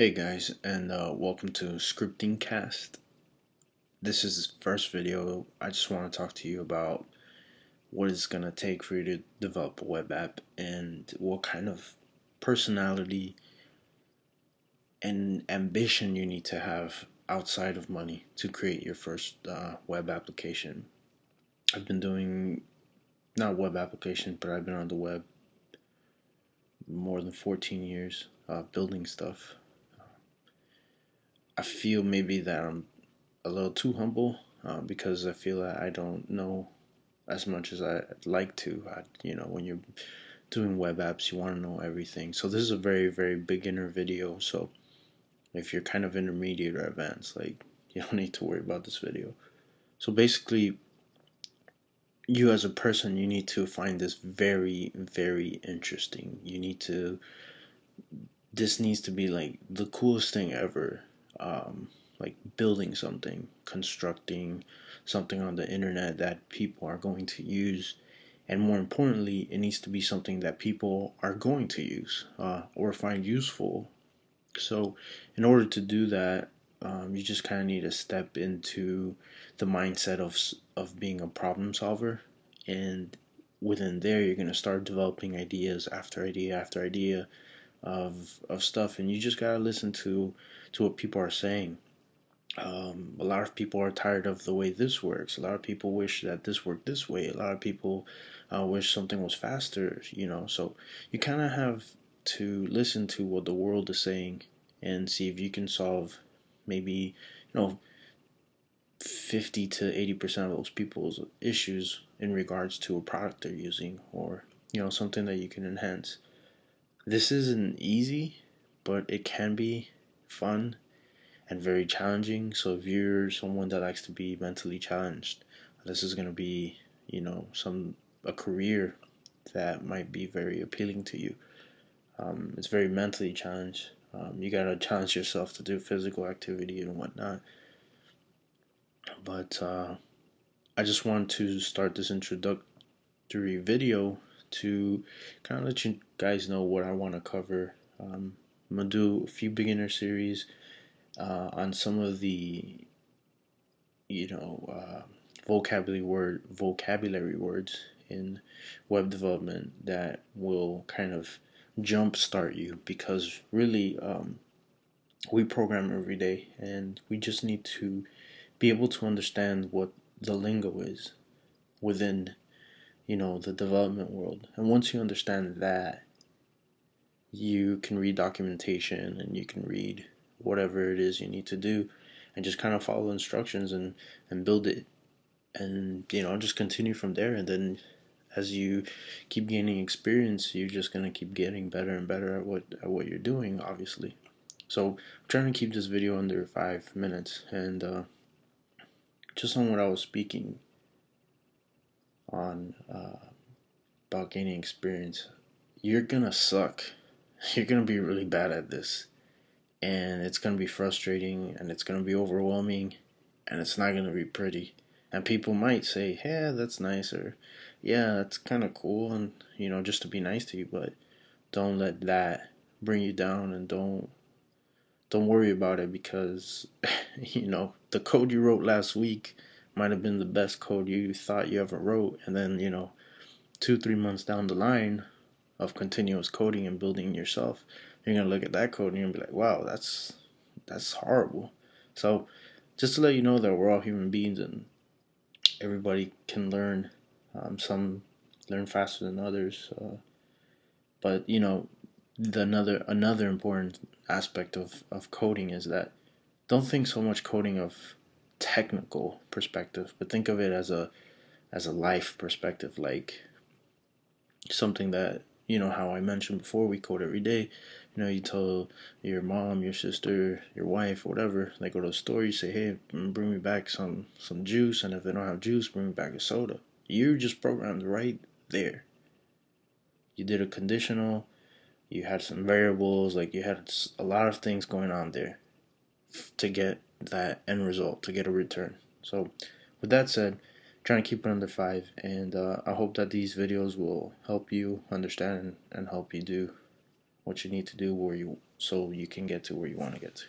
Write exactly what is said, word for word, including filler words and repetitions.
Hey guys, and uh, welcome to Scripting Cast. This is the first video. I just want to talk to you about what it's going to take for you to develop a web app and what kind of personality and ambition you need to have outside of money to create your first uh, web application. I've been doing, not web application, but I've been on the web more than fourteen years uh, building stuff. I feel maybe that I'm a little too humble uh, because I feel that I don't know as much as I'd like to. I, you know, when you're doing web apps, you want to know everything. So this is a very, very beginner video. So if you're kind of intermediate or advanced, like, you don't need to worry about this video. So basically, you as a person, you need to find this very, very interesting. You need to, this needs to be like the coolest thing ever. Um, like building something, constructing something on the internet that people are going to use, and more importantly, it needs to be something that people are going to use uh, or find useful. So in order to do that, um, you just kind of need to step into the mindset of, of being a problem solver, and within there you're going to start developing ideas after idea after idea of of stuff, and you just gotta listen to to what people are saying. Um, a lot of people are tired of the way this works. A lot of people wish that this worked this way. A lot of people uh, wish something was faster, you know. So you kind of have to listen to what the world is saying and see if you can solve maybe, you know, fifty to eighty percent of those people's issues in regards to a product they're using, or, you know, something that you can enhance. This isn't easy, but it can be fun and very challenging. So if you're someone that likes to be mentally challenged, this is going to be, you know, some a career that might be very appealing to you. Um, it's very mentally challenged. Um, you got to challenge yourself to do physical activity and whatnot. But uh, I just wanted to start this introductory video to kind of let you guys know what I want to cover. Um, I'm going to do a few beginner series uh, on some of the, you know, uh, vocabulary word vocabulary words in web development that will kind of jumpstart you, because really um, we program every day, and we just need to be able to understand what the lingo is within, you know, the development world. And once you understand that, you can read documentation and you can read whatever it is you need to do, and just kind of follow instructions and and build it, and, you know, just continue from there. And then as you keep gaining experience, you're just gonna keep getting better and better at what at what you're doing, obviously. So I'm trying to keep this video under five minutes, and uh, just on what I was speaking on uh, about gaining experience, you're gonna suck. You're gonna be really bad at this, and it's gonna be frustrating, and it's gonna be overwhelming, and it's not gonna be pretty. And people might say, "Hey, that's nice," or "Yeah, that's kind of cool," and, you know, just to be nice to you. But don't let that bring you down, and don't don't worry about it, because you know the code you wrote last week might have been the best code you thought you ever wrote, and then, you know, two, three months down the line of continuous coding and building yourself, you're gonna look at that code and you're gonna be like, wow, that's that's horrible. So just to let you know that we're all human beings, and everybody can learn. Um, some learn faster than others, uh, but, you know, the another another important aspect of of coding is that don't think so much coding of technical perspective, but think of it as a as a life perspective, like something that, you know, how I mentioned before, we code every day. You know, you tell your mom, your sister, your wife, whatever, they go to the store, you say, hey, bring me back some some juice, and if they don't have juice, bring me back a soda. You just programmed right there. You did a conditional, you had some variables, like you had a lot of things going on there to get that end result, to get a return. So with that said, I'm trying to keep it under five, and uh, I hope that these videos will help you understand and help you do what you need to do where you so you can get to where you want to get to.